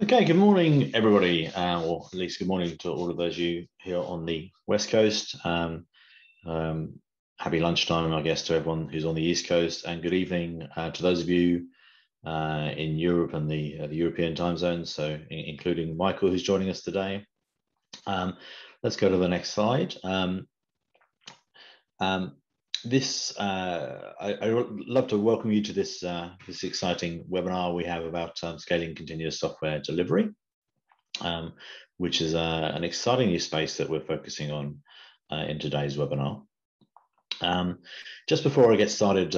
Okay, good morning, everybody, or at least good morning to all of those of you here on the West Coast. Happy lunchtime, I guess, to everyone who's on the East Coast, and good evening to those of you in Europe and the European time zone, so including Michael, who's joining us today. Let's go to the next slide. I'd love to welcome you to this this exciting webinar we have about scaling continuous software delivery, which is an exciting new space that we're focusing on in today's webinar. Just before I get started,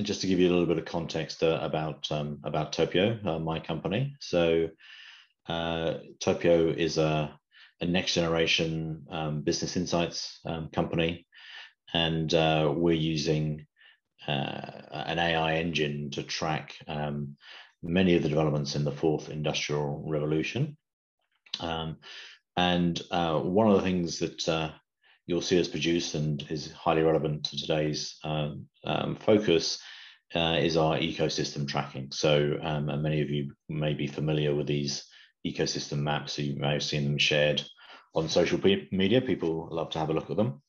just to give you a little bit of context about Topio, my company. So Topio is a next generation business insights company. And we're using an AI engine to track many of the developments in the fourth industrial revolution. One of the things that you'll see us produce and is highly relevant to today's focus is our ecosystem tracking. So and many of you may be familiar with these ecosystem maps. So you may have seen them shared on social media. People love to have a look at them.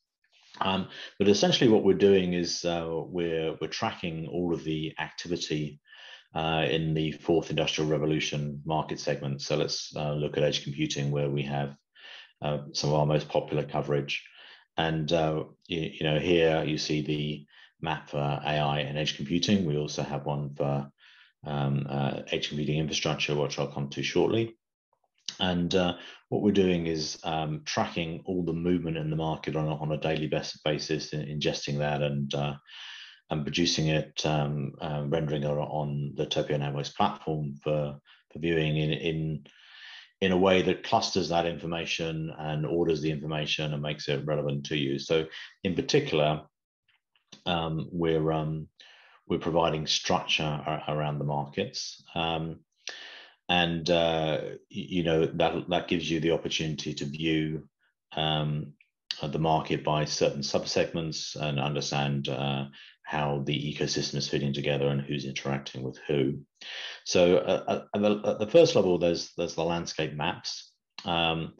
But essentially what we're doing is we're tracking all of the activity in the fourth industrial revolution market segment. So let's look at edge computing, where we have some of our most popular coverage. And you know, here you see the map for AI and edge computing. We also have one for edge computing infrastructure, which I'll come to shortly. And what we're doing is tracking all the movement in the market on a daily basis, ingesting that and producing it, rendering it on the Topio Networks platform for viewing in a way that clusters that information and orders the information and makes it relevant to you. So in particular, we're providing structure around the markets. And you know, that gives you the opportunity to view the market by certain subsegments and understand how the ecosystem is fitting together and who's interacting with who. So at the first level, there's the landscape maps, and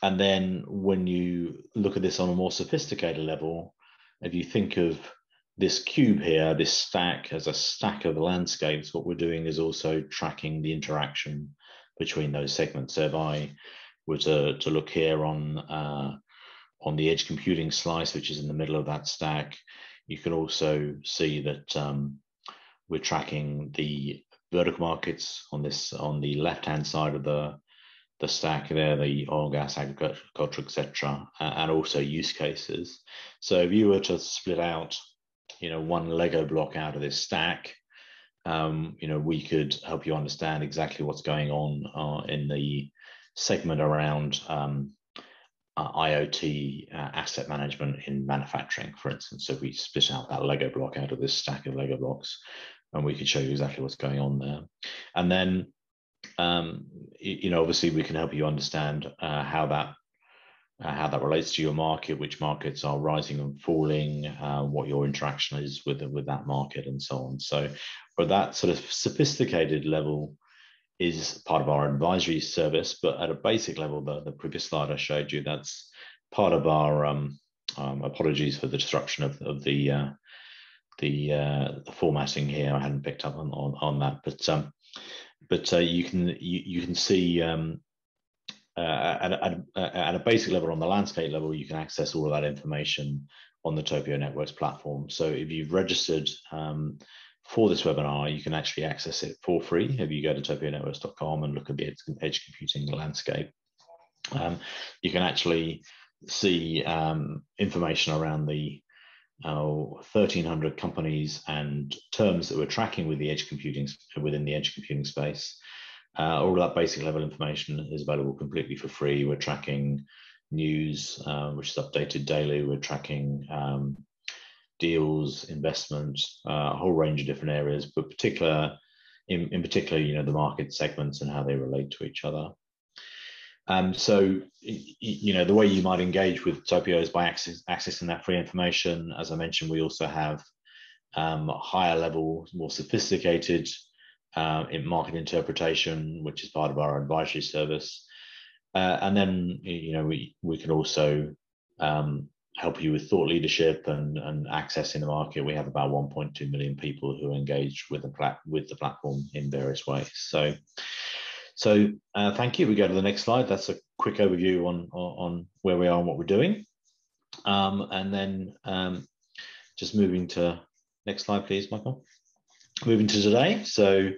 then when you look at this on a more sophisticated level, if you think of this cube here, this stack, as a stack of landscapes, what we're doing is also tracking the interaction between those segments. So if I were to look here on the edge computing slice, which is in the middle of that stack, you can also see that we're tracking the vertical markets on the left-hand side of the stack there, the oil, gas, agriculture, etc., and also use cases. So if you were to split out, you know, one Lego block out of this stack, you know, we could help you understand exactly what's going on in the segment around IoT asset management in manufacturing, for instance. So we split out that Lego block out of this stack of Lego blocks, and we could show you exactly what's going on there. And then, you know, obviously we can help you understand how that relates to your market, which markets are rising and falling, what your interaction is with that market, and so on. So, but that sort of sophisticated level is part of our advisory service. But at a basic level, the previous slide I showed you, that's part of our apologies for the disruption of the formatting here. I hadn't picked up on that, but you can see. At a basic level, on the landscape level, you can access all of that information on the Topio Networks platform. So if you've registered for this webinar, you can actually access it for free if you go to topionetworks.com and look at the edge computing landscape. You can actually see information around the 1,300 companies and terms that we're tracking with the edge computing within the edge computing space. All of that basic level information is available completely for free. We're tracking news, which is updated daily. We're tracking deals, investments, a whole range of different areas, but in particular, you know, the market segments and how they relate to each other. So, you know, the way you might engage with Topio is by accessing that free information. As I mentioned, we also have higher level, more sophisticated in market interpretation, which is part of our advisory service. And then, you know, we can also help you with thought leadership and access in the market. We have about 1.2 million people who engage with the platform in various ways. So thank you. We go to the next slide. That's a quick overview on where we are and what we're doing. And then just moving to next slide, please, Michael. Moving to today. So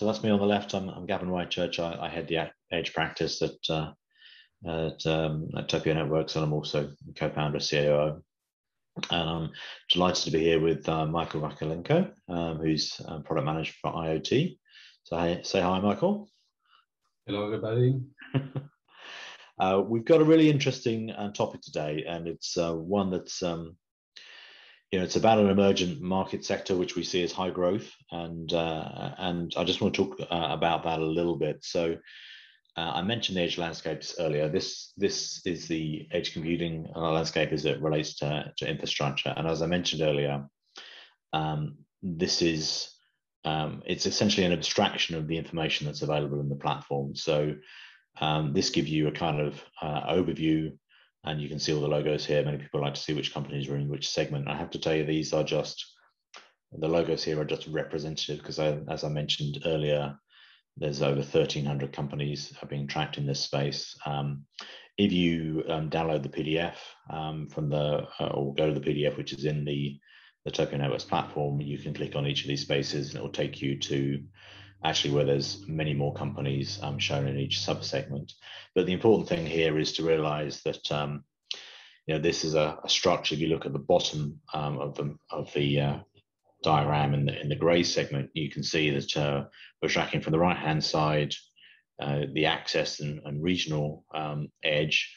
that's me on the left. I'm Gavin Whitechurch. I head the Edge practice at Topio Networks, and I'm also co-founder, COO. And I'm delighted to be here with Michael Rakolenko, who's product manager for IoT. So say hi, Michael. Hello, everybody. We've got a really interesting topic today, and it's one that's you know, it's about an emergent market sector which we see as high growth, and I just want to talk about that a little bit. So I mentioned the edge landscapes earlier. This is the edge computing landscape as it relates to infrastructure. And as I mentioned earlier, this is it's essentially an abstraction of the information that's available in the platform. So this gives you a kind of overview, and you can see all the logos here. Many people like to see which companies are in which segment. I have to tell you, these are just, the logos here are just representative, because as I mentioned earlier, there's over 1,300 companies are being tracked in this space. If you download the PDF from the, or go to the PDF, which is in the Topio Networks platform, you can click on each of these spaces and it will take you to actually where there's many more companies shown in each subsegment. But the important thing here is to realize that you know, this is a structure. If you look at the bottom of the diagram in the gray segment, you can see that we're tracking from the right hand side the access and regional edge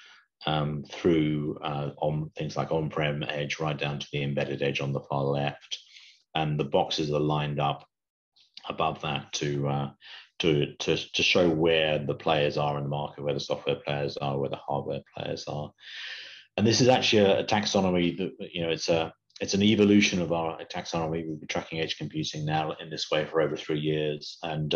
through on things like on-prem edge, right down to the embedded edge on the far left, and the boxes are lined up above that to show where the players are in the market, where the software players are, where the hardware players are. And this is actually a taxonomy that, you know, it's an evolution of our taxonomy. We've been tracking edge computing now in this way for over 3 years, and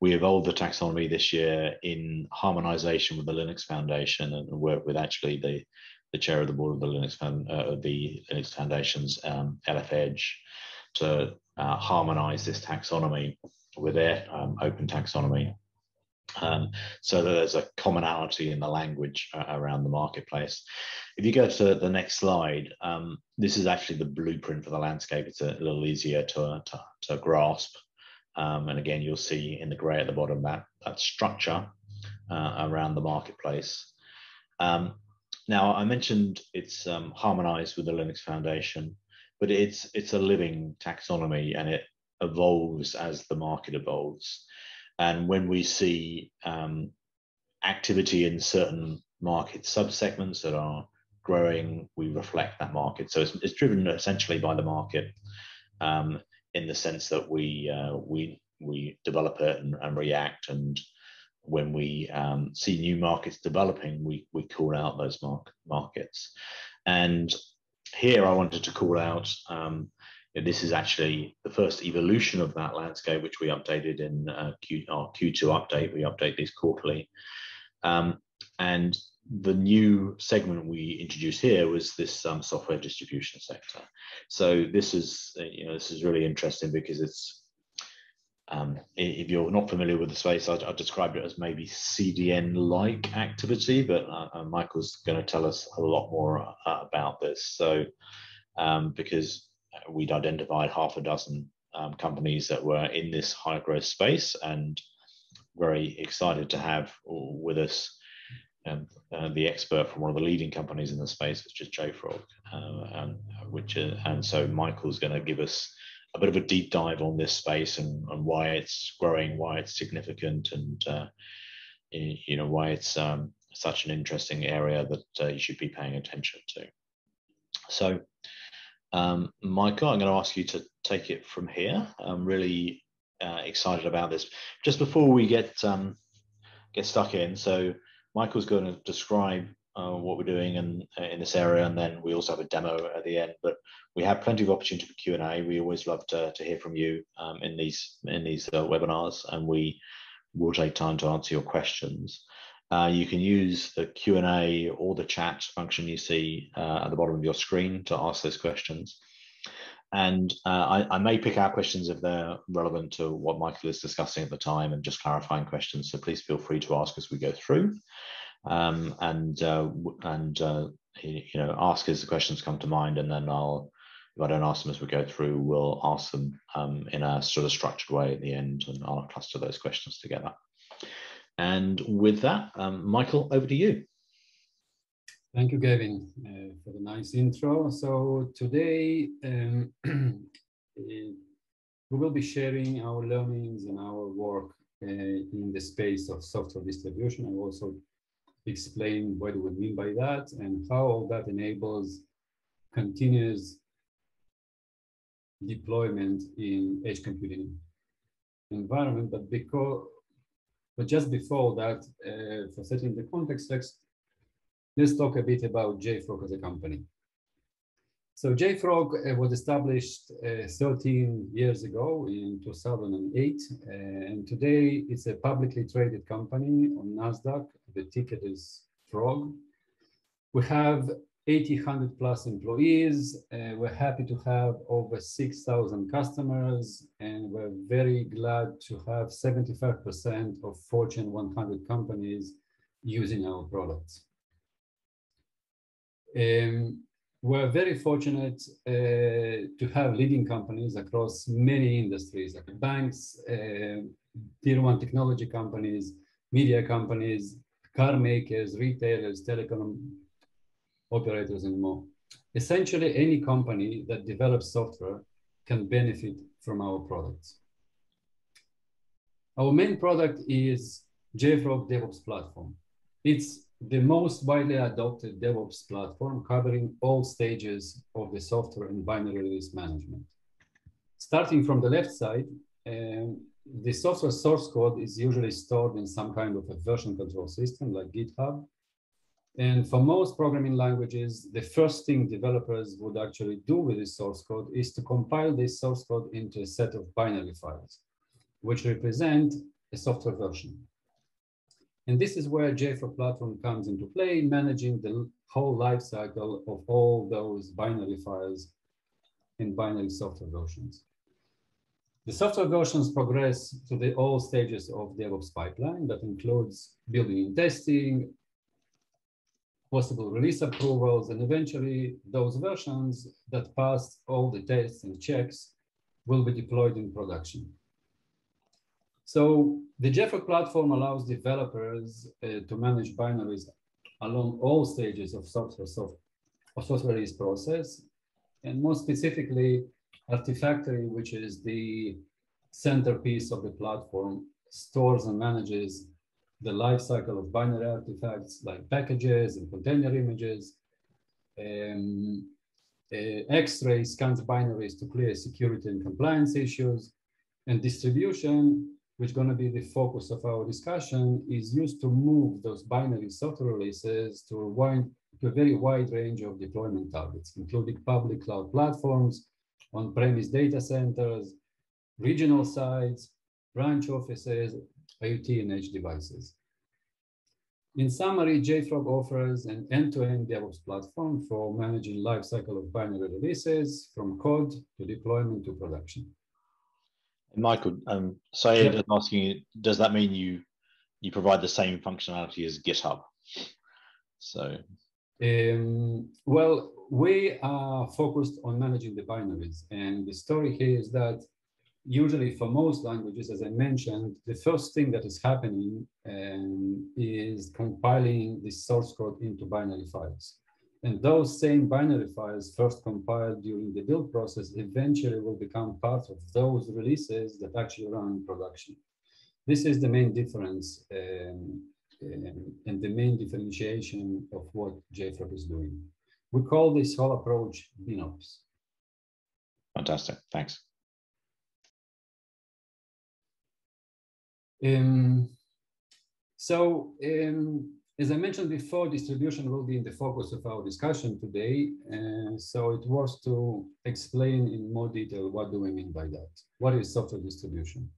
we evolved the taxonomy this year in harmonization with the Linux Foundation, and worked with actually the chair of the board of the Linux Foundation's LF Edge to harmonize this taxonomy with their open taxonomy, so that there's a commonality in the language around the marketplace. If you go to the next slide, this is actually the blueprint for the landscape. It's a little easier to grasp. And again, you'll see in the gray at the bottom that structure around the marketplace. Now, I mentioned it's harmonized with the Linux Foundation, but it's a living taxonomy, and it evolves as the market evolves. And when we see activity in certain market subsegments that are growing, we reflect that market. So it's driven essentially by the market. In the sense that we develop it and react, and when we see new markets developing, we call out those markets. And here I wanted to call out, this is actually the first evolution of that landscape, which we updated in our Q2 update. We update these quarterly. And the new segment we introduced here was this software distribution sector. So this is, you know, this is really interesting because it's, if you're not familiar with the space, I described it as maybe CDN-like activity, but Michael's going to tell us a lot more about this. So because we'd identified half a dozen companies that were in this high growth space, and very excited to have with us the expert from one of the leading companies in the space, which is JFrog, and so Michael's going to give us a bit of a deep dive on this space and why it's growing, why it's significant, and you know, why it's such an interesting area that you should be paying attention to. So, Michael, I'm going to ask you to take it from here. I'm really excited about this. Just before we get stuck in, so Michael's going to describe what we're doing in this area, and then we also have a demo at the end. But we have plenty of opportunity for Q&A. We always love to hear from you in these webinars, and we will take time to answer your questions. You can use the Q&A or the chat function you see at the bottom of your screen to ask those questions. And I may pick out questions if they're relevant to what Michael is discussing at the time and just clarifying questions. So please feel free to ask as we go through, and you know, ask as the questions come to mind, and then I'll, if I don't ask them as we go through, we'll ask them in a sort of structured way at the end, and I'll cluster those questions together. And with that, Michael, over to you. Thank you, Gavin, for the nice intro. So today we will be sharing our learnings and our work in the space of software distribution. I will also explain what we mean by that and how that enables continuous deployment in edge computing environment. But just before that, for setting the context, let's talk a bit about JFrog as a company. So JFrog was established 13 years ago in 2008, and today it's a publicly traded company on NASDAQ. The ticket is FROG. We have 800 plus employees. We're happy to have over 6,000 customers, and we're very glad to have 75% of Fortune 100 companies using our products. We're very fortunate to have leading companies across many industries, like banks, tier one technology companies, media companies, car makers, retailers, telecom operators, and more. Essentially, any company that develops software can benefit from our products. Our main product is JFrog DevOps platform. It's the most widely adopted DevOps platform, covering all stages of the software and binary release management. Starting from the left side, the software source code is usually stored in some kind of a version control system like GitHub. And for most programming languages, the first thing developers would actually do with this source code is to compile this source code into a set of binary files, which represent a software version. And this is where JFrog platform comes into play, managing the whole life cycle of all those binary files and binary software versions. The software versions progress to the all stages of DevOps pipeline. That includes building and testing, possible release approvals, and eventually those versions that pass all the tests and checks will be deployed in production. So the JFrog platform allows developers to manage binaries along all stages of software release process, and more specifically, Artifactory, which is the centerpiece of the platform, stores and manages the lifecycle of binary artifacts like packages and container images. X-ray scans binaries to clear security and compliance issues, and distribution, which is going to be the focus of our discussion, is used to move those binary software releases to a very wide range of deployment targets, including public cloud platforms, on-premise data centers, regional sites, branch offices, IoT and edge devices. In summary, JFrog offers an end-to-end DevOps platform for managing lifecycle of binary releases from code to deployment to production. Michael, Syed is asking you, does that mean you provide the same functionality as GitHub? So, well, we are focused on managing the binaries, and the story here is that usually for most languages, as I mentioned, the first thing that is happening is compiling the source code into binary files, and those same binary files first compiled during the build process eventually will become part of those releases that actually run in production. This is the main difference and the main differentiation of what JFrog is doing. We call this whole approach BinOps. Fantastic, thanks. As I mentioned before, distribution will be in the focus of our discussion today. So it worth to explain in more detail, what do we mean by that? What is software distribution?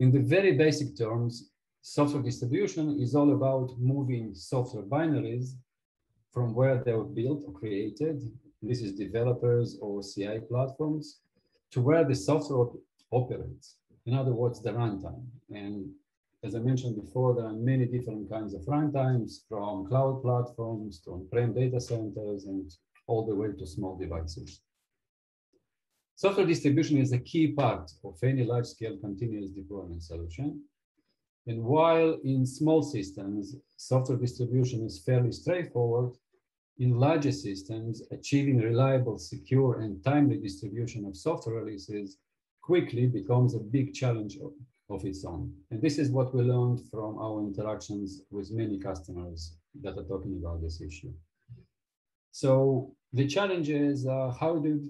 In the very basic terms, software distribution is all about moving software binaries from where they were built or created, this is developers or CI platforms, to where the software operates. In other words, the runtime. And as I mentioned before, there are many different kinds of runtimes, from cloud platforms to on-prem data centers and all the way to small devices. Software distribution is a key part of any large-scale continuous deployment solution. And while in small systems, software distribution is fairly straightforward, in larger systems, achieving reliable, secure, and timely distribution of software releases quickly becomes a big challenge of its own. And this is what we learned from our interactions with many customers that are talking about this issue. So the challenge is how do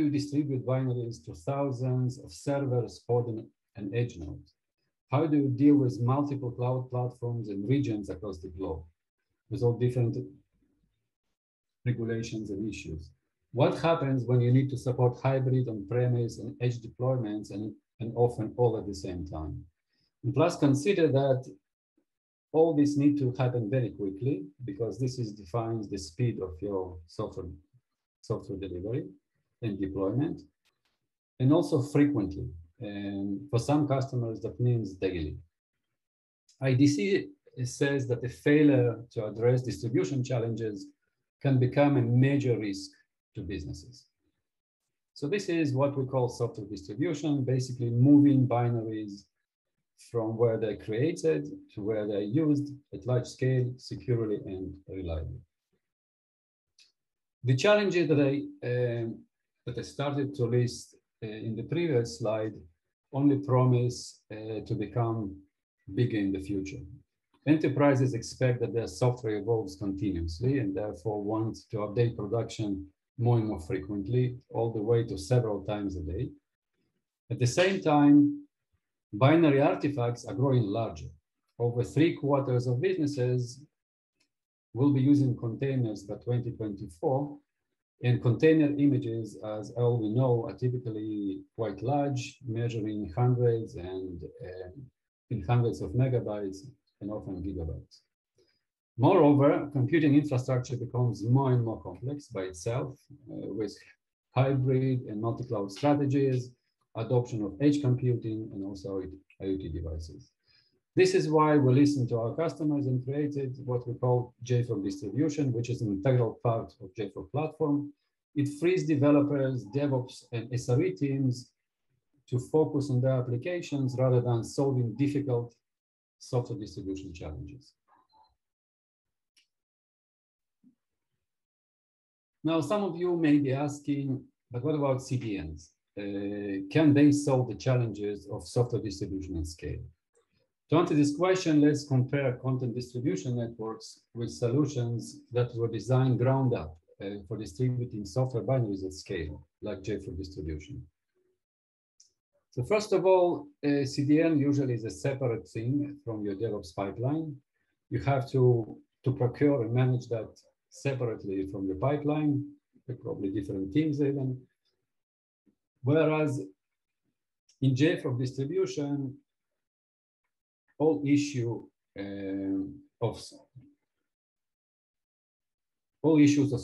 you distribute binaries to thousands of servers, pod, and edge nodes? How do you deal with multiple cloud platforms and regions across the globe with all different regulations and issues? What happens when you need to support hybrid on-premise and edge deployments and often all at the same time? And plus, consider that all this needs to happen very quickly because this defines the speed of your software delivery and deployment, and also frequently. And for some customers, that means daily. IDC says that a failure to address distribution challenges can become a major risk to businesses. So this is what we call software distribution, basically moving binaries from where they're created to where they're used at large scale, securely and reliably. The challenges that I started to list in the previous slide only promise to become bigger in the future. Enterprises expect that their software evolves continuously and therefore want to update production more and more frequently, all the way to several times a day. At the same time, binary artifacts are growing larger. Over 3/4 of businesses will be using containers by 2024, and container images, as all we know, are typically quite large, measuring hundreds and in hundreds of megabytes and often gigabytes. Moreover, computing infrastructure becomes more and more complex by itself with hybrid and multi-cloud strategies, adoption of edge computing, and also IoT devices. This is why we listened to our customers and created what we call JFrog distribution, which is an integral part of JFrog platform. It frees developers, DevOps, and SRE teams to focus on their applications rather than solving difficult software distribution challenges. Now, some of you may be asking, but what about CDNs? Can they solve the challenges of software distribution at scale? To answer this question, let's compare content distribution networks with solutions that were designed ground up for distributing software binaries at scale, like JFrog distribution. So first of all, CDN usually is a separate thing from your DevOps pipeline. You have to procure and manage that separately from your pipeline, probably different teams even. Whereas in JFrog distribution, all issues of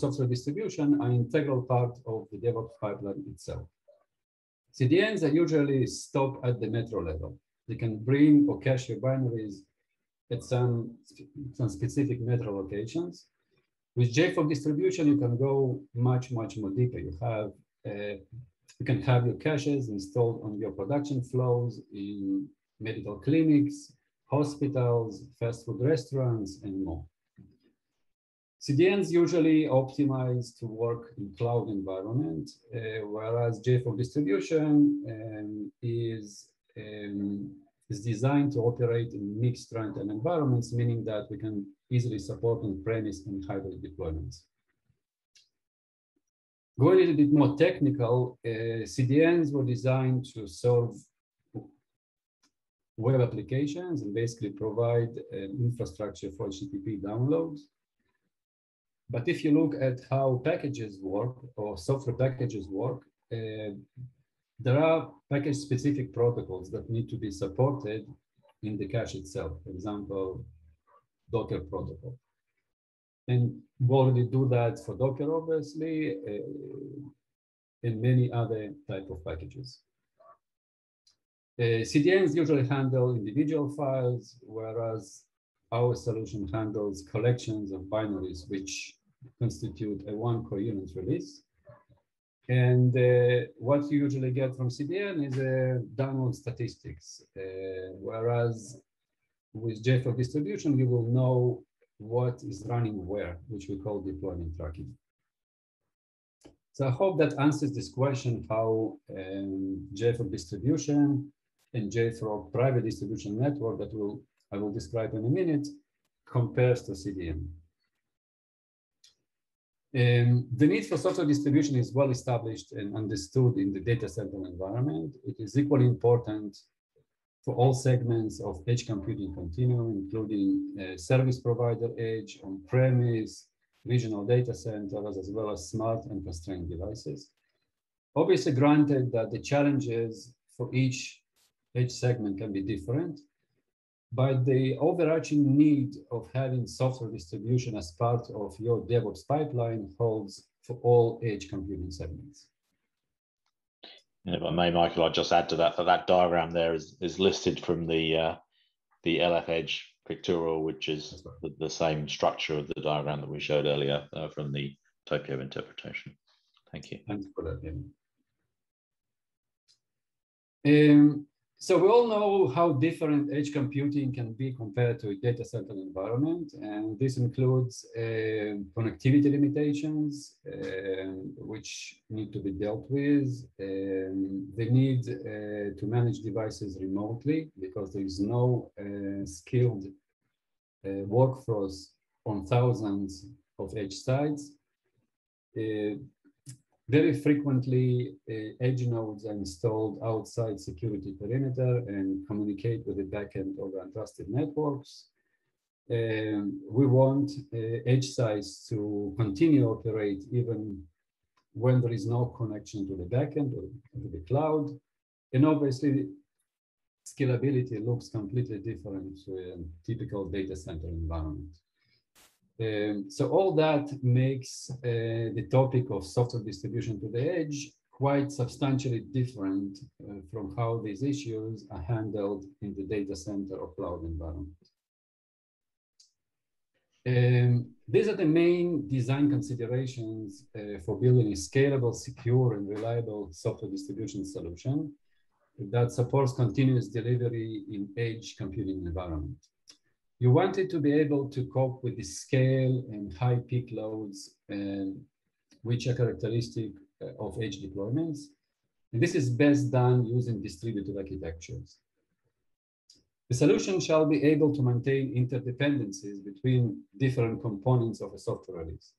software distribution are an integral part of the DevOps pipeline itself. CDNs are usually stopped at the metro level. They can bring or cache your binaries at some specific metro locations. With JFrog distribution, you can go much, much more deeper. You can have your caches installed on your production flows in medical clinics, hospitals, fast food restaurants, and more. CDNs usually optimize to work in cloud environment, whereas JFrog distribution is designed to operate in mixed runtime environments, meaning that we can easily support on-premise and hybrid deployments. Going a little bit more technical, CDNs were designed to serve web applications and basically provide an infrastructure for HTTP downloads. But if you look at how packages work or software packages work, there are package-specific protocols that need to be supported in the cache itself, for example, Docker protocol. And we already do that for Docker, obviously, and many other type of packages. CDNs usually handle individual files, whereas our solution handles collections of binaries, which constitute a one coherent release. And what you usually get from CDN is download statistics, whereas with JFrog distribution, you will know what is running where, which we call deployment tracking. So I hope that answers this question, how JFrog distribution and JFrog private distribution network that I will describe in a minute compares to CDN. The need for software distribution is well established and understood in the data center environment. It is equally important for all segments of edge computing continuum, including service provider edge, on-premise, regional data centers, as well as smart and constrained devices. Obviously, granted that the challenges for each edge segment can be different, but the overarching need of having software distribution as part of your DevOps pipeline holds for all edge computing segments. And if I may, Michael, I'll just add to that that diagram there is listed from the LF Edge pictorial, which is the same structure of the diagram that we showed earlier from the Topio interpretation. Thank you. Thanks for that, Gavin. So we all know how different edge computing can be compared to a data center environment, and this includes connectivity limitations, which need to be dealt with, the need to manage devices remotely because there is no skilled workforce on thousands of edge sites. Very frequently, edge nodes are installed outside security perimeter and communicate with the backend of untrusted networks. We want edge sites to continue to operate even when there is no connection to the backend or to the cloud. And obviously, scalability looks completely different to a typical data center environment. So all that makes the topic of software distribution to the edge quite substantially different from how these issues are handled in the data center or cloud environment. These are the main design considerations for building a scalable, secure, and reliable software distribution solution that supports continuous delivery in edge computing environment. You wanted to be able to cope with the scale and high peak loads, which are characteristic of edge deployments. And this is best done using distributed architectures. The solution shall be able to maintain interdependencies between different components of a software release.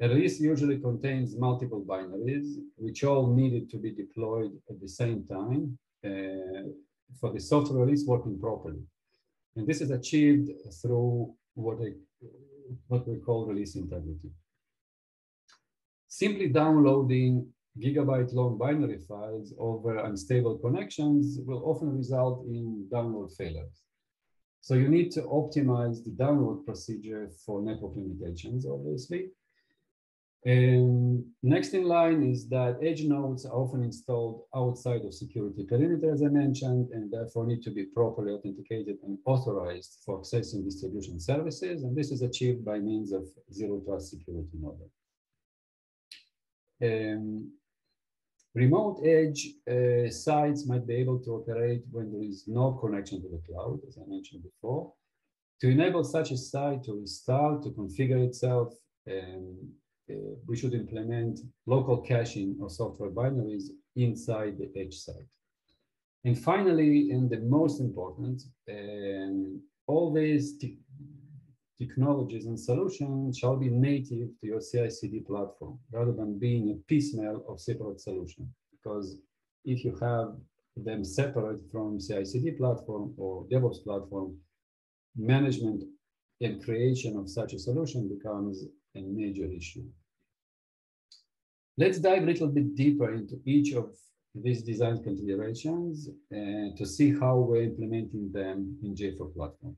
A release usually contains multiple binaries, which all needed to be deployed at the same time for the software release working properly. And this is achieved through what we call release integrity. Simply downloading gigabyte-long binary files over unstable connections will often result in download failures. So you need to optimize the download procedure for network limitations, obviously. And next in line is that edge nodes are often installed outside of security perimeter, as I mentioned, and therefore need to be properly authenticated and authorized for accessing distribution services. And this is achieved by means of zero trust security model. Remote edge sites might be able to operate when there is no connection to the cloud, as I mentioned before. To enable such a site to restart, to configure itself, we should implement local caching or software binaries inside the edge site. And finally, and the most important, all these technologies and solutions shall be native to your CI/CD platform rather than being a piecemeal of separate solution. Because if you have them separate from CI/CD platform or DevOps platform, management and creation of such a solution becomes a major issue. Let's dive a little bit deeper into each of these design considerations to see how we're implementing them in JFrog platform.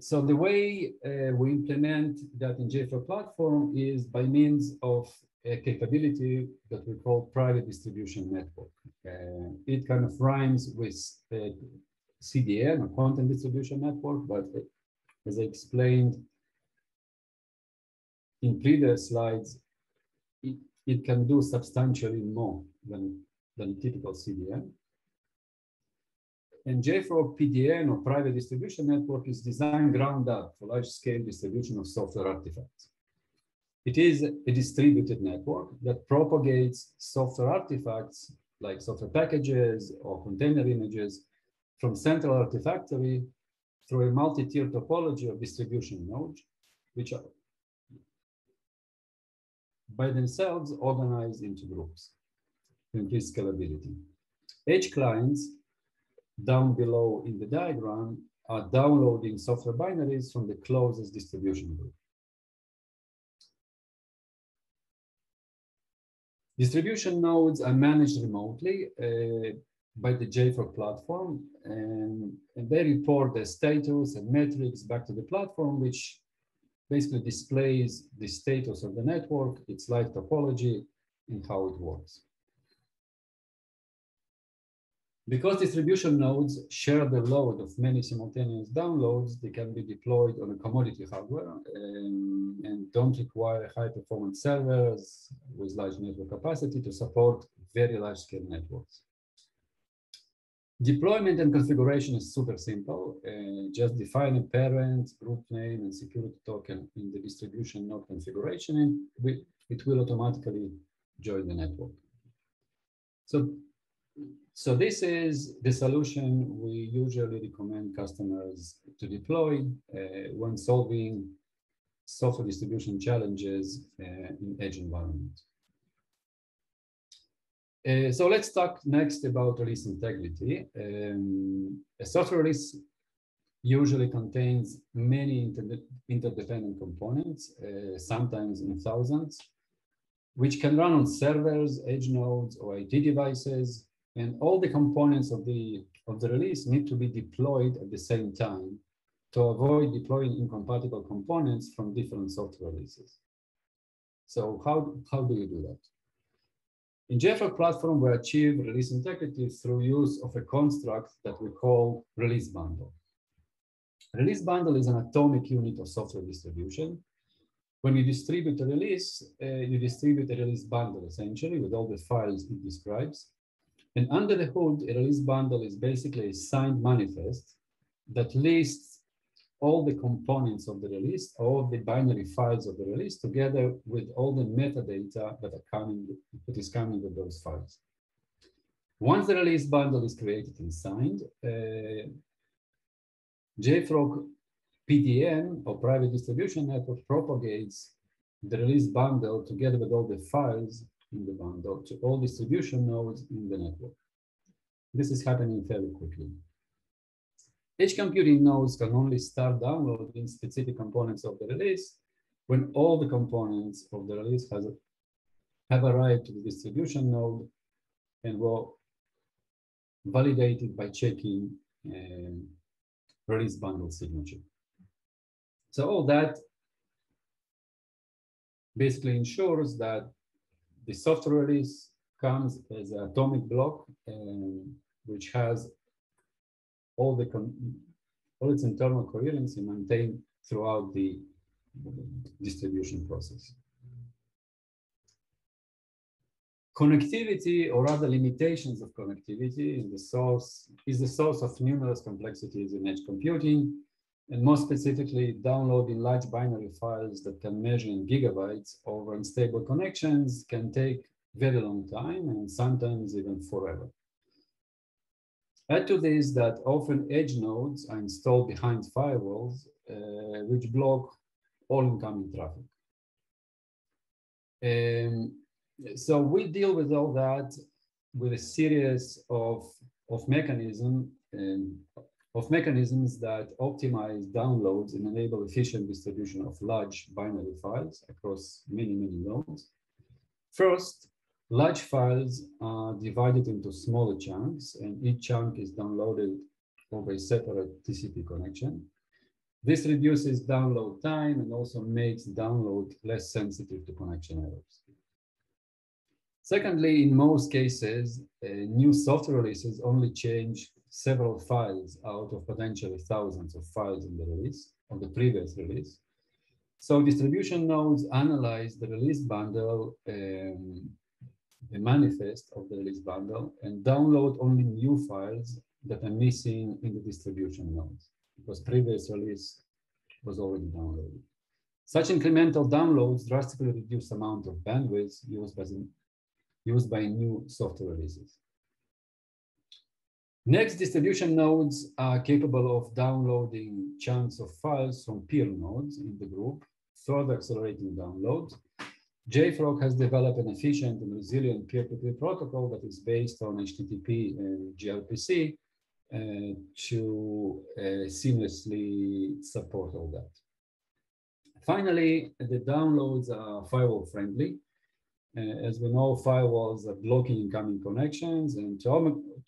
So the way we implement that in JFrog platform is by means of a capability that we call private distribution network. It kind of rhymes with CDN, or content distribution network, but as I explained in previous slides, it can do substantially more than typical CDN. And JFrog PDN, or private distribution network, is designed ground up for large-scale distribution of software artifacts. It is a distributed network that propagates software artifacts like software packages or container images from central Artifactory through a multi-tier topology of distribution nodes, which are by themselves organized into groups to increase scalability. Edge clients down below in the diagram are downloading software binaries from the closest distribution group. Distribution nodes are managed remotely by the JFrog platform, and they report their status and metrics back to the platform, which basically displays the status of the network, its live topology, and how it works. Because distribution nodes share the load of many simultaneous downloads, they can be deployed on a commodity hardware and don't require high-performance servers with large network capacity to support very large-scale networks. Deployment and configuration is super simple. Just define a parent, group name, and security token in the distribution node configuration, and it will automatically join the network. So this is the solution we usually recommend customers to deploy when solving software distribution challenges in edge environment. So let's talk next about release integrity. A software release usually contains many interdependent components, sometimes in thousands, which can run on servers, edge nodes, or IT devices. And all the components of the release need to be deployed at the same time to avoid deploying incompatible components from different software releases. So how do you do that? In JFrog platform, we achieve release integrity through use of a construct that we call release bundle. Release bundle is an atomic unit of software distribution. When you distribute a release, you distribute a release bundle essentially with all the files it describes. And under the hood, a release bundle is basically a signed manifest that lists all the components of the release, all the binary files of the release, together with all the metadata that is coming with those files. Once the release bundle is created and signed, JFrog PDN, or private distribution network, propagates the release bundle together with all the files in the bundle to all distribution nodes in the network. This is happening fairly quickly. Edge computing nodes can only start downloading specific components of the release when all the components of the release have arrived to the distribution node and were validated by checking release bundle signature. So all that basically ensures that the software release comes as an atomic block, which has all its internal coherency maintained throughout the distribution process. Connectivity, or other limitations of connectivity, is the source of numerous complexities in edge computing, and more specifically, downloading large binary files that can measure in gigabytes over unstable connections can take very long time, and sometimes even forever. Add to this that often edge nodes are installed behind firewalls, which block all incoming traffic. So we deal with all that with a series of mechanisms that optimize downloads and enable efficient distribution of large binary files across many nodes. First, large files are divided into smaller chunks, and each chunk is downloaded over a separate TCP connection. This reduces download time and also makes download less sensitive to connection errors. Secondly, in most cases, new software releases only change several files out of potentially thousands of files in the release, on the previous release. So distribution nodes analyze the release bundle, the manifest of the release bundle, and download only new files that are missing in the distribution nodes, because previous release was already downloaded. Such incremental downloads drastically reduce the amount of bandwidth used by new software releases. Next, distribution nodes are capable of downloading chunks of files from peer nodes in the group, further accelerating download. JFrog has developed an efficient and resilient peer-to-peer protocol that is based on HTTP and gRPC to seamlessly support all that. Finally, the downloads are firewall-friendly. As we know, firewalls are blocking incoming connections, and to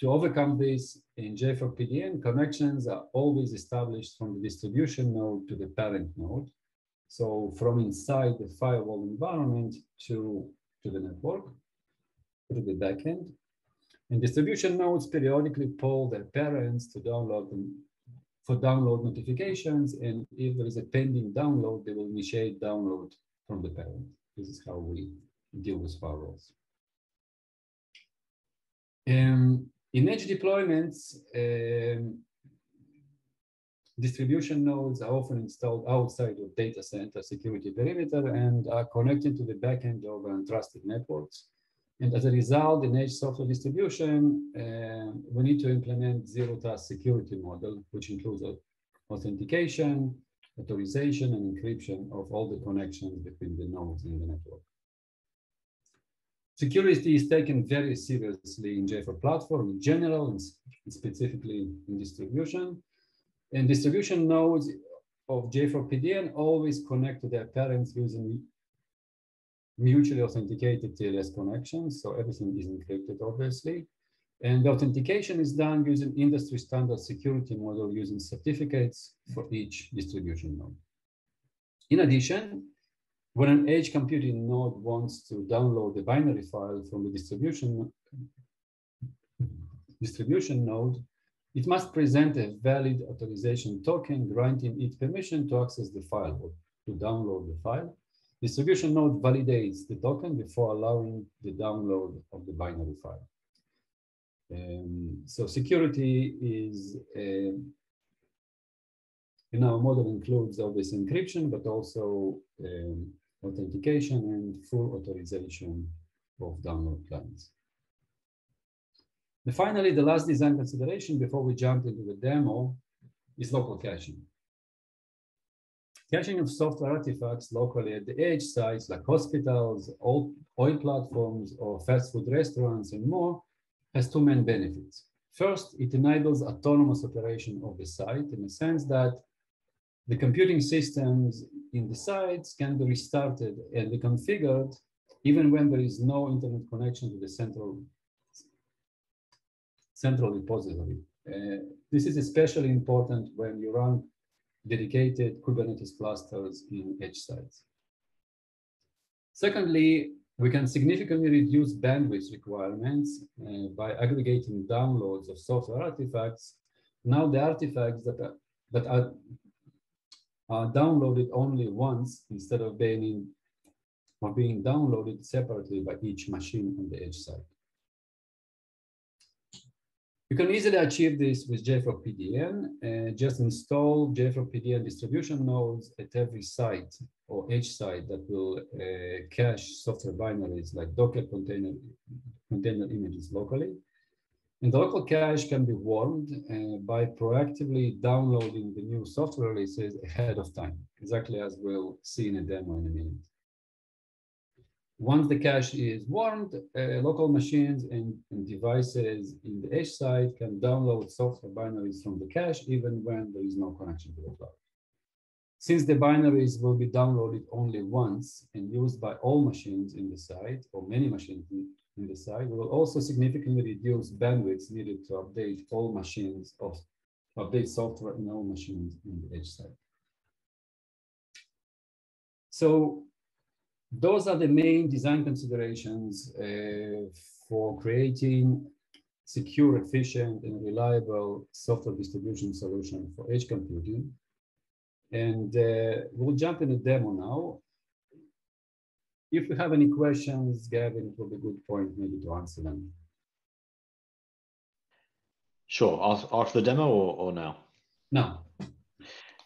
overcome this, in JFrog PDN, connections are always established from the distribution node to the parent node. So from inside the firewall environment to the network, to the backend. And distribution nodes periodically poll their parents to download them for download notifications, and if there is a pending download, they will initiate download from the parent. This is how we deal with firewalls. In edge deployments, distribution nodes are often installed outside of data center security perimeter and are connected to the backend over untrusted networks. And as a result, in edge software distribution, we need to implement zero-trust security model, which includes authentication, authorization, and encryption of all the connections between the nodes in the network. Security is taken very seriously in JFrog platform in general and specifically in distribution. And distribution nodes of JFrog PDN always connect to their parents using mutually authenticated TLS connections. So everything is encrypted, obviously. And the authentication is done using industry standard security model using certificates for each distribution node. In addition, when an edge computing node wants to download the binary file from the distribution node, it must present a valid authorization token granting it permission to access the file or to download the file. Distribution node validates the token before allowing the download of the binary file. So security is in our model includes obvious encryption, but also authentication and full authorization of download clients. And finally, the last design consideration before we jump into the demo is local caching. Caching of software artifacts locally at the edge sites like hospitals, oil platforms, or fast food restaurants and more has two main benefits. First, it enables autonomous operation of the site in the sense that the computing systems in the sites can be restarted and reconfigured even when there is no internet connection to the central repository. This is especially important when you run dedicated Kubernetes clusters in edge sites. Secondly, we can significantly reduce bandwidth requirements by aggregating downloads of software artifacts. Now the artifacts that are downloaded only once instead of being downloaded separately by each machine on the edge site. You can easily achieve this with JFrog PDN. Just install JFrog PDN distribution nodes at every site or edge site that will cache software binaries like Docker container images locally. And the local cache can be warmed by proactively downloading the new software releases ahead of time, exactly as we'll see in a demo in a minute. Once the cache is warmed, local machines and devices in the edge side can download software binaries from the cache, even when there is no connection to the cloud. Since the binaries will be downloaded only once and used by all machines in the site, or many machines in the site, we will also significantly reduce bandwidth needed to update all machines of update software in all machines in the edge side. So those are the main design considerations for creating secure, efficient, and reliable software distribution solution for edge computing. And we'll jump in a demo now. If you have any questions, Gavin, it will be a good point maybe to answer them. Sure. After the demo or now? No.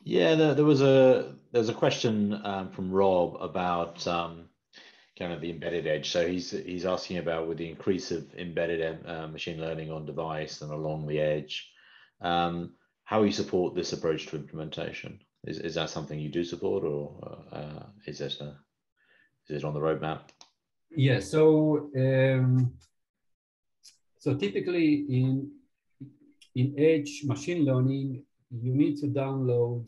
Yeah, there was a question from Rob about kind of the embedded edge. So he's asking about, with the increase of embedded machine learning on device and along the edge, how you support this approach to implementation. Is that something you do support, or is it on the roadmap? Yeah. So so typically in edge machine learning, you need to download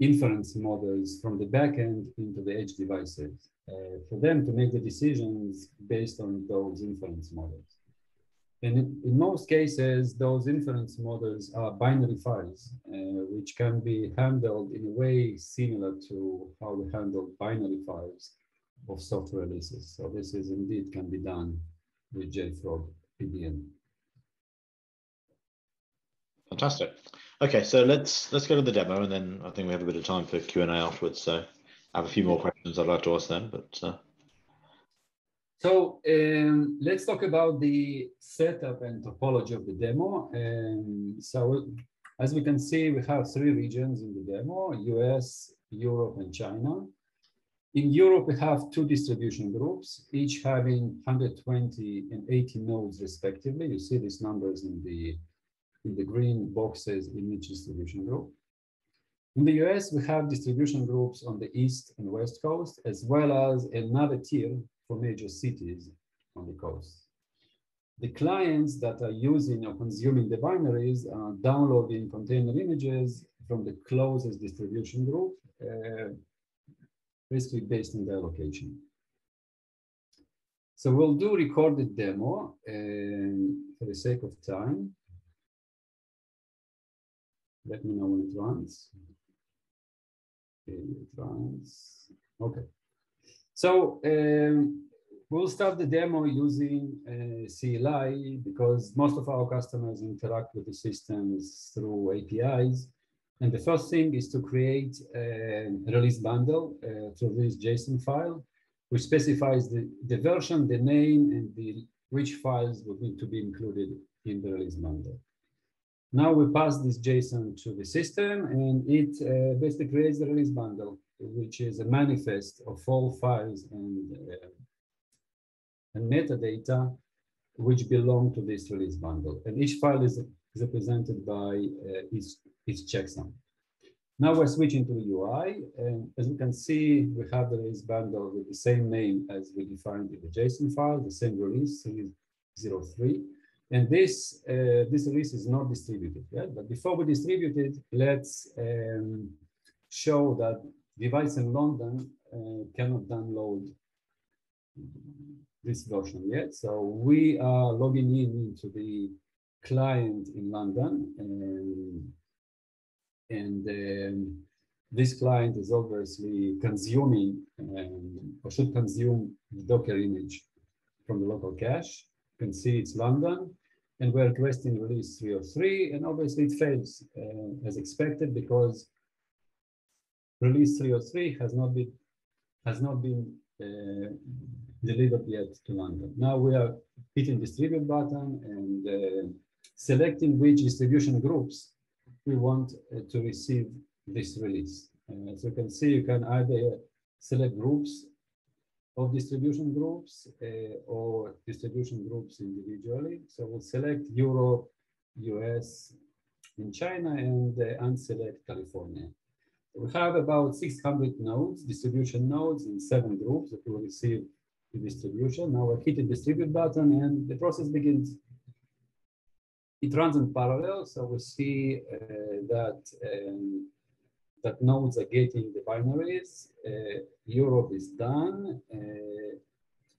inference models from the backend into the edge devices for them to make the decisions based on those inference models. And in most cases, those inference models are binary files, which can be handled in a way similar to how we handle binary files of software releases. So this is indeed can be done with JFrog PDN. Fantastic. Okay, so let's go to the demo, and then I think we have a bit of time for Q&A afterwards. So I have a few more questions I'd like to ask them, but. So let's talk about the setup and topology of the demo. So as we can see, we have three regions in the demo: US, Europe, and China. In Europe, we have two distribution groups, each having 120 and 80 nodes respectively. You see these numbers in the green boxes in each distribution group. In the US, we have distribution groups on the East and West Coast, as well as another tier for major cities on the coast. The clients that are using or consuming the binaries are downloading container images from the closest distribution group, basically based on their location. So we'll do recorded demo for the sake of time. Let me know when it runs. Okay, it runs. Okay. So we'll start the demo using CLI, because most of our customers interact with the systems through APIs. And the first thing is to create a release bundle through this JSON file, which specifies the version, the name, and which files would need to be included in the release bundle. Now we pass this JSON to the system, and it basically creates the release bundle, which is a manifest of all files and metadata which belong to this release bundle. And each file is represented by its checksum. Now we're switching to the UI, and as we can see, we have the release bundle with the same name as we defined in the JSON file, the same release, 03. And this release is not distributed yet, but before we distribute it, let's show that device in London cannot download this version yet. So we are logging in into the client in London, and this client is obviously consuming or should consume the Docker image from the local cache. You can see it's London. And we're requesting release 303, and obviously it fails as expected, because release 303 has not been delivered yet to London. Now we are hitting distribute button and selecting which distribution groups we want to receive this release. As you can see, you can either select groups of distribution groups or distribution groups individually. So we'll select Europe, US, and China, and unselect California. We have about 600 nodes, distribution nodes in 7 groups that will receive the distribution. Now I hit the distribute button and the process begins. It runs in parallel, so we see that nodes are getting the binaries. Europe is done,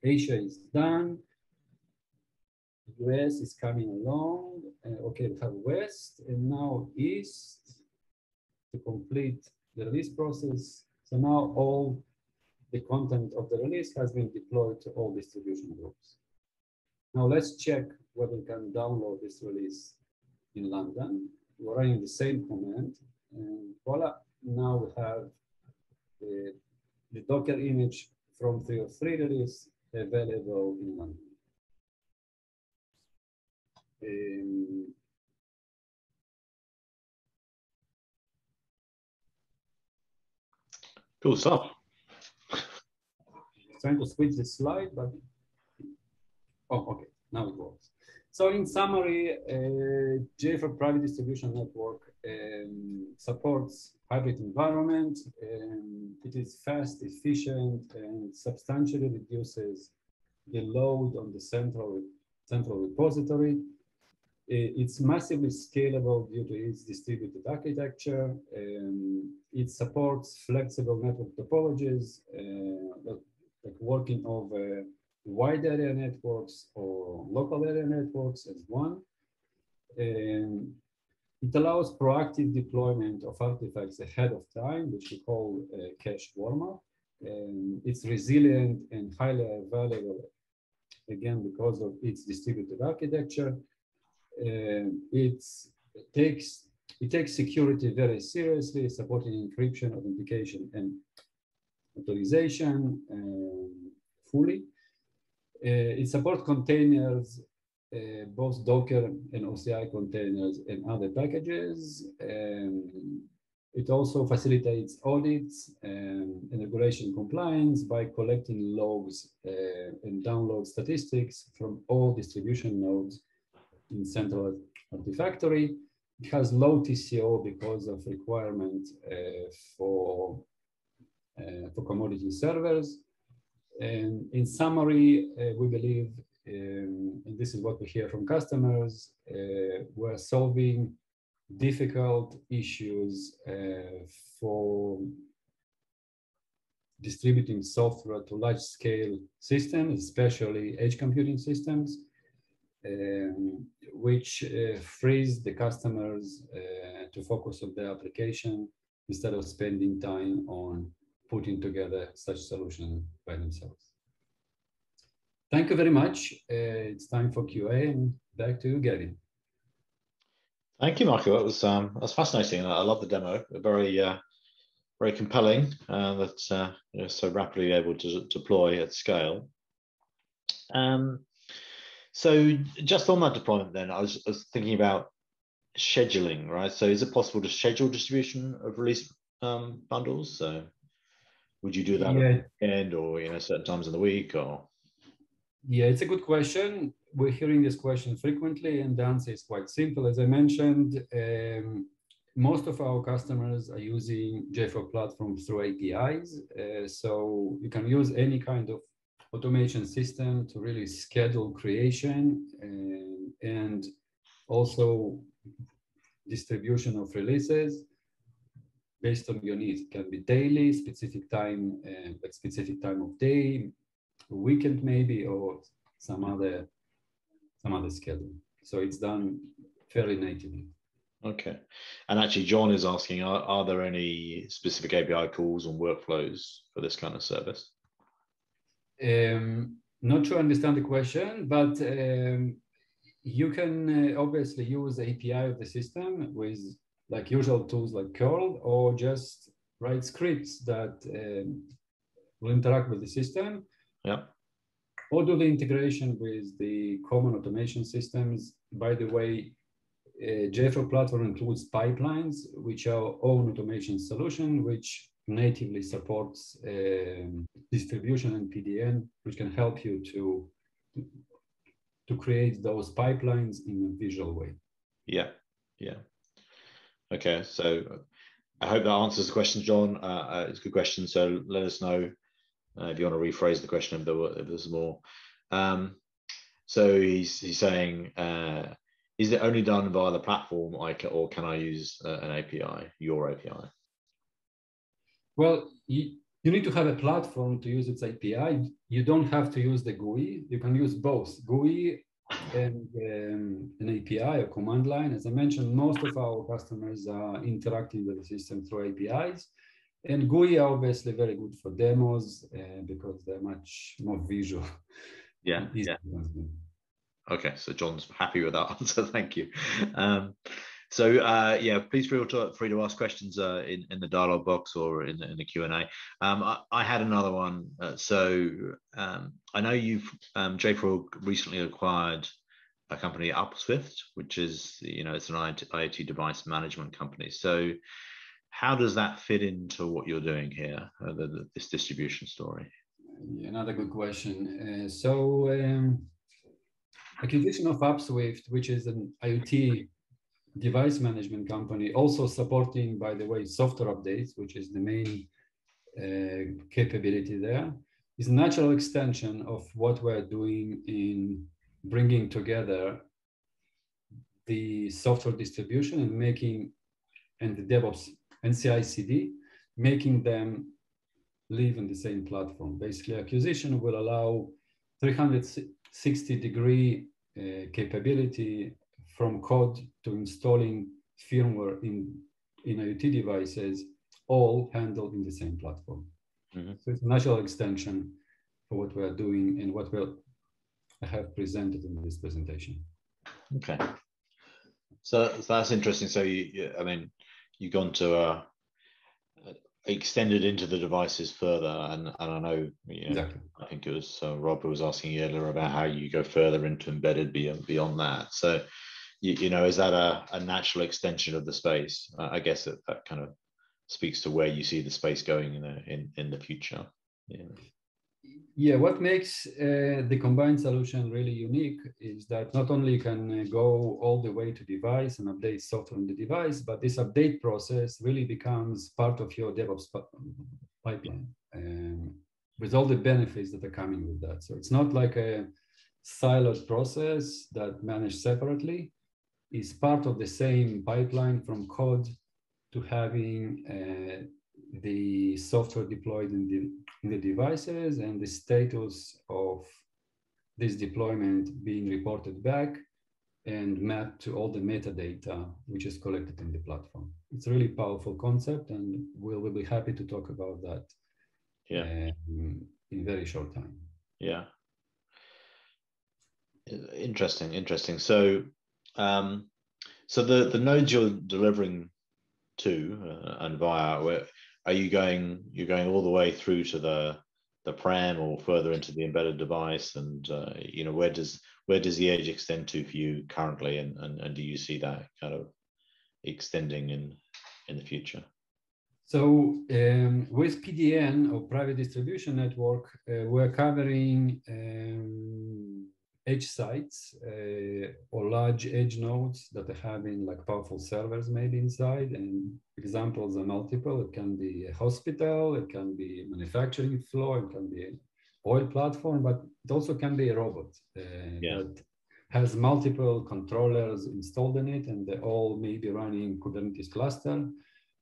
Asia is done, US is coming along. Okay, we have West and now East to complete the release process. So now all the content of the release has been deployed to all distribution groups. Now let's check whether we can download this release in London. We're running the same command. And voila, now we have the Docker image from 3.3 release available in London. Cool stuff. Trying to switch the slide, but oh, okay, now it works. So in summary, JFrog Private Distribution Network supports hybrid environment. It is fast, efficient, and substantially reduces the load on the central repository. It's massively scalable due to its distributed architecture. It supports flexible network topologies, like working over wide area networks or local area networks as one. It allows proactive deployment of artifacts ahead of time, which we call cache warm-up. It's resilient and highly available, again, because of its distributed architecture. It takes security very seriously, supporting encryption, authentication, and authorization fully. It supports containers, both Docker and OCI containers and other packages. It also facilitates audits and regulation compliance by collecting logs and download statistics from all distribution nodes in Central Artifactory. It has low TCO because of requirement for commodity servers. And in summary, we believe, and this is what we hear from customers, we're solving difficult issues for distributing software to large scale systems, especially edge computing systems, which frees the customers to focus on their application instead of spending time on putting together such solution by themselves. Thank you very much. It's time for QA and back to you, Gavin. Thank you, Michael. That was fascinating. I love the demo. Very very compelling that you're so rapidly able to deploy at scale. So just on that deployment then, I was thinking about scheduling, right? So is it possible to schedule distribution of release bundles? So would you do that at the end or, you know, certain times of the week or? Yeah, it's a good question. We're hearing this question frequently and the answer is quite simple. As I mentioned, most of our customers are using JFrog platform through APIs. So you can use any kind of automation system to really schedule creation and also distribution of releases. Based on your needs, it can be daily, specific time, at specific time of day, weekend maybe, or some other schedule. So it's done fairly natively. Okay, and actually, John is asking: Are there any specific API calls and workflows for this kind of service? Not sure I understand the question, but you can obviously use API of the system with, like, usual tools like curl, or just write scripts that will interact with the system. Yeah. Or do the integration with the common automation systems. By the way, JFrog Platform includes pipelines, which are our own automation solution, which natively supports distribution and PDN, which can help you to create those pipelines in a visual way. Yeah, yeah. Okay, so I hope that answers the question, John. It's a good question. So let us know if you want to rephrase the question if there's more. So he's saying, is it only done via the platform, or can I use an API, your API? Well, you need to have a platform to use its API. You don't have to use the GUI. You can use both GUI and an API or command line. As I mentioned, most of our customers are interacting with the system through APIs. And GUI are obviously very good for demos because they're much more visual. Yeah. Yeah. Okay, so John's happy with that answer. Thank you. Yeah, please feel free to ask questions in the dialogue box or in the Q&A. I had another one. I know you've JFrog recently acquired a company, Upswift, which is it's an IoT device management company. So how does that fit into what you're doing here, this distribution story? Another good question. Acquisition of Upswift, which is an IoT device management company, also supporting, by the way, software updates, which is the main capability there, is a natural extension of what we're doing in bringing together the software distribution and the DevOps and CI/CD, making them live on the same platform. Basically, acquisition will allow 360-degree capability from code to installing firmware in IoT devices, all handled in the same platform. Mm-hmm. So it's a natural extension for what we are doing and what we'll have presented in this presentation. Okay, so that's interesting. So you've gone to extended into the devices further, and I know, exactly. I think it was Rob who was asking earlier about how you go further into embedded beyond that. So, is that a natural extension of the space? I guess that kind of speaks to where you see the space going in the future. Yeah. Yeah. What makes the combined solution really unique is that not only you can go all the way to device and update software on the device, but this update process really becomes part of your DevOps pipeline with all the benefits that are coming with that. So it's not like a siloed process that managed separately. It's part of the same pipeline, from code to having the software deployed in the devices, and the status of this deployment being reported back and mapped to all the metadata which is collected in the platform. It's a really powerful concept, and we'll be happy to talk about that in very short time. Yeah. Interesting. So, the nodes you're delivering to and via, where are you going? You're going all the way through to the prem or further into the embedded device, and where does the edge extend to for you currently, and do you see that kind of extending in the future? So with PDN, or private distribution network, we're covering edge sites or large edge nodes that are having powerful servers made inside, and examples are multiple. It can be a hospital, it can be a manufacturing floor, it can be an oil platform, but it also can be a robot that has multiple controllers installed in it, and they all may be running Kubernetes cluster,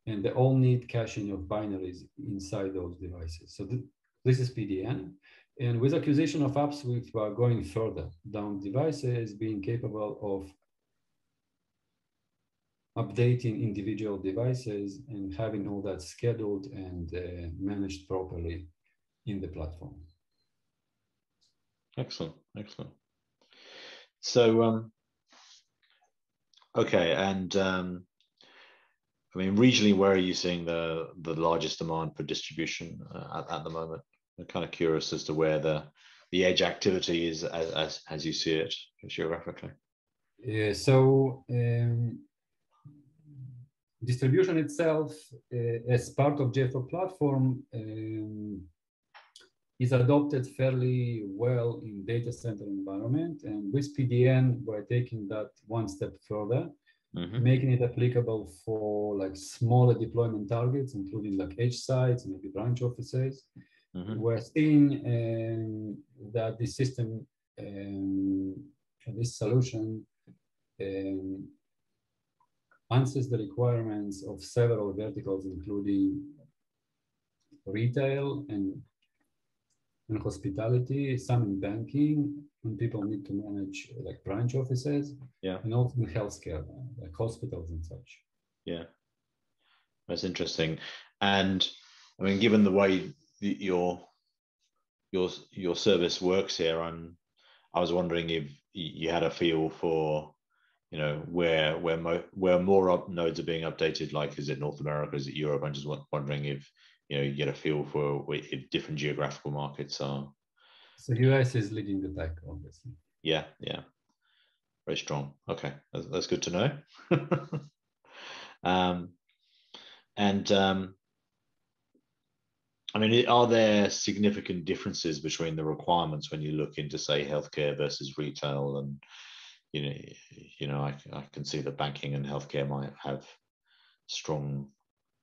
and they all need caching of binaries inside those devices. So this is PDN. And with acquisition of Upswift, we are going further down devices, being capable of updating individual devices and having all that scheduled and managed properly in the platform. Excellent. So, okay, and regionally, where are you seeing the largest demand for distribution at the moment? I'm kind of curious as to where the edge activity is as you see it geographically. Yeah, so distribution itself, as part of JFrog platform, is adopted fairly well in data center environment. And with PDN, we're taking that one step further mm-hmm. making it applicable for like smaller deployment targets, including like edge sites, maybe branch offices. Mm-hmm. We're seeing that this system, this solution answers the requirements of several verticals, including retail and hospitality, some in banking, when people need to manage like branch offices, yeah, and also in healthcare, like hospitals and such. Yeah, that's interesting. And I mean, given the way your service works here, I was wondering if you had a feel for, you know, where more nodes are being updated. Like, is it North America? Is it Europe? I'm just wondering if, you know, you get a feel for if different geographical markets are. So US is leading the pack, obviously. Yeah, yeah, very strong. Okay, that's good to know. I mean, are there significant differences between the requirements when you look into, say, healthcare versus retail? And, you know, I can see that banking and healthcare might have strong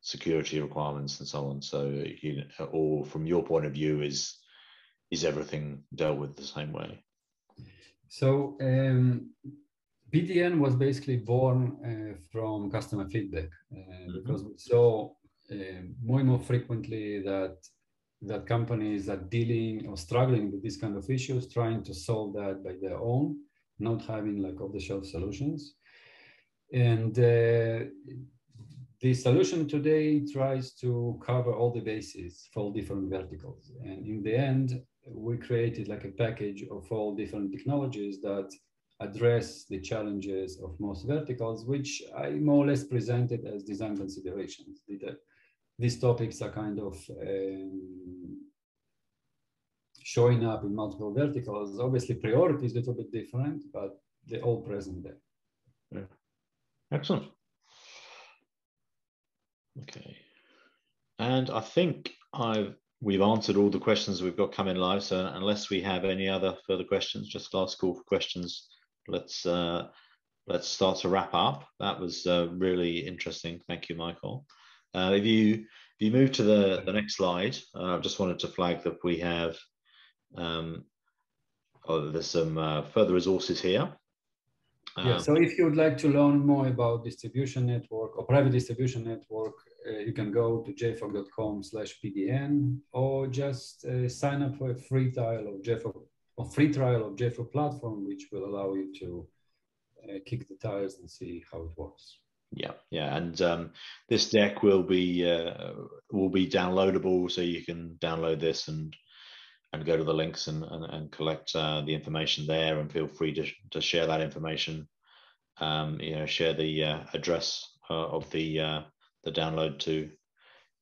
security requirements and so on. So, you know, or from your point of view, is everything dealt with the same way? So BDN was basically born from customer feedback, mm-hmm. because we saw more and more frequently that companies are dealing or struggling with these kind of issues, trying to solve that by their own, not having like off-the-shelf solutions. And the solution today tries to cover all the bases for all different verticals. And in the end, we created like a package of all different technologies that address the challenges of most verticals, which I more or less presented as design considerations. These topics are kind of showing up in multiple verticals. Obviously, priority is a little bit different, but they're all present there. Yeah. Excellent. Okay. And I think we've answered all the questions we've got coming live. So unless we have any other further questions, just last call for questions. Let's start to wrap up. That was really interesting. Thank you, Michael. If you move to the next slide, I just wanted to flag that we have there's some further resources here. Yeah, so if you would like to learn more about distribution network or private distribution network, you can go to jfrog.com/pdn or just sign up for a free trial of JFrog platform, which will allow you to kick the tires and see how it works. Yeah, yeah, and this deck will be downloadable, so you can download this and go to the links and collect the information there, and feel free to share that information. You know, share the address of the download to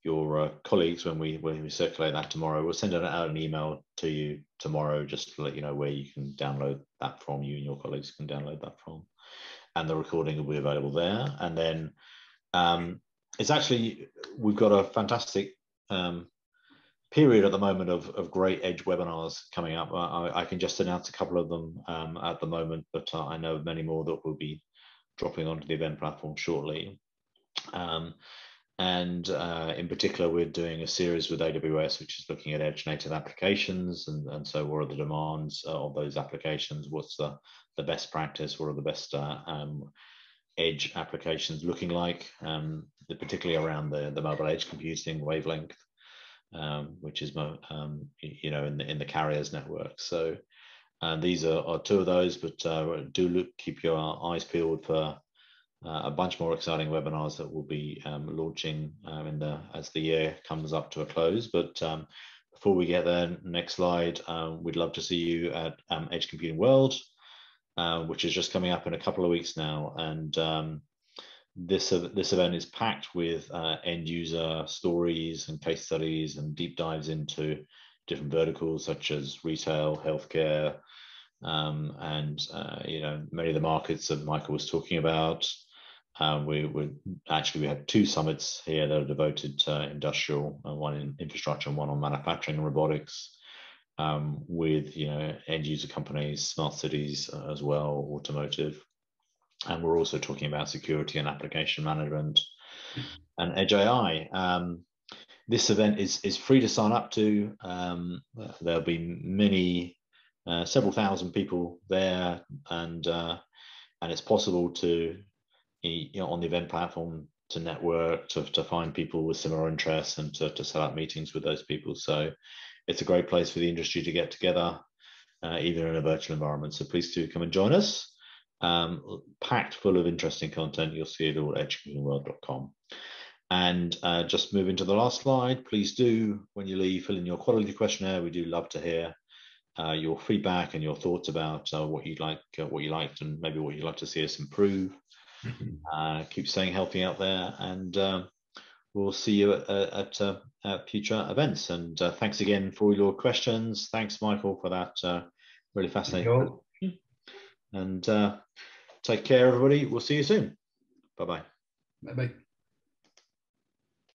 your colleagues when we circulate that tomorrow. We'll send out an email to you tomorrow just to let you know where you can download that from. You and your colleagues can download that from, and the recording will be available there. And then it's actually, we've got a fantastic period at the moment of great Edge webinars coming up. I can just announce a couple of them at the moment, but I know many more that will be dropping onto the event platform shortly. And in particular, we're doing a series with AWS, which is looking at Edge native applications. And so what are the demands of those applications? What's the best practice? What are the best Edge applications looking like? Particularly around the mobile edge computing wavelength, which is, you know, in the carriers network. So these are two of those, but keep your eyes peeled for a bunch more exciting webinars that will be launching as the year comes up to a close. But before we get there, next slide, we'd love to see you at Edge Computing World, which is just coming up in a couple of weeks now. And this event is packed with end user stories and case studies and deep dives into different verticals such as retail, healthcare, and you know, many of the markets that Michael was talking about. We had two summits here that are devoted to industrial, one in infrastructure and one on manufacturing and robotics, with, you know, end user companies, smart cities as well, automotive. And we're also talking about security and application management and Edge AI. This event is free to sign up to. There'll be many, several thousand people there, and it's possible to, on the event platform, to network, to find people with similar interests, and to set up meetings with those people. So it's a great place for the industry to get together, even in a virtual environment. So please do come and join us. Packed full of interesting content. You'll see it all at educatingworld.com. And just moving to the last slide, please do, when you leave, fill in your quality questionnaire. We do love to hear your feedback and your thoughts about what you liked, and maybe what you'd like to see us improve. Keep staying healthy out there, and we'll see you at future events. And thanks again for all your questions. Thanks, Michael, for that really fascinating. And take care, everybody. We'll see you soon. Bye-bye. Bye-bye.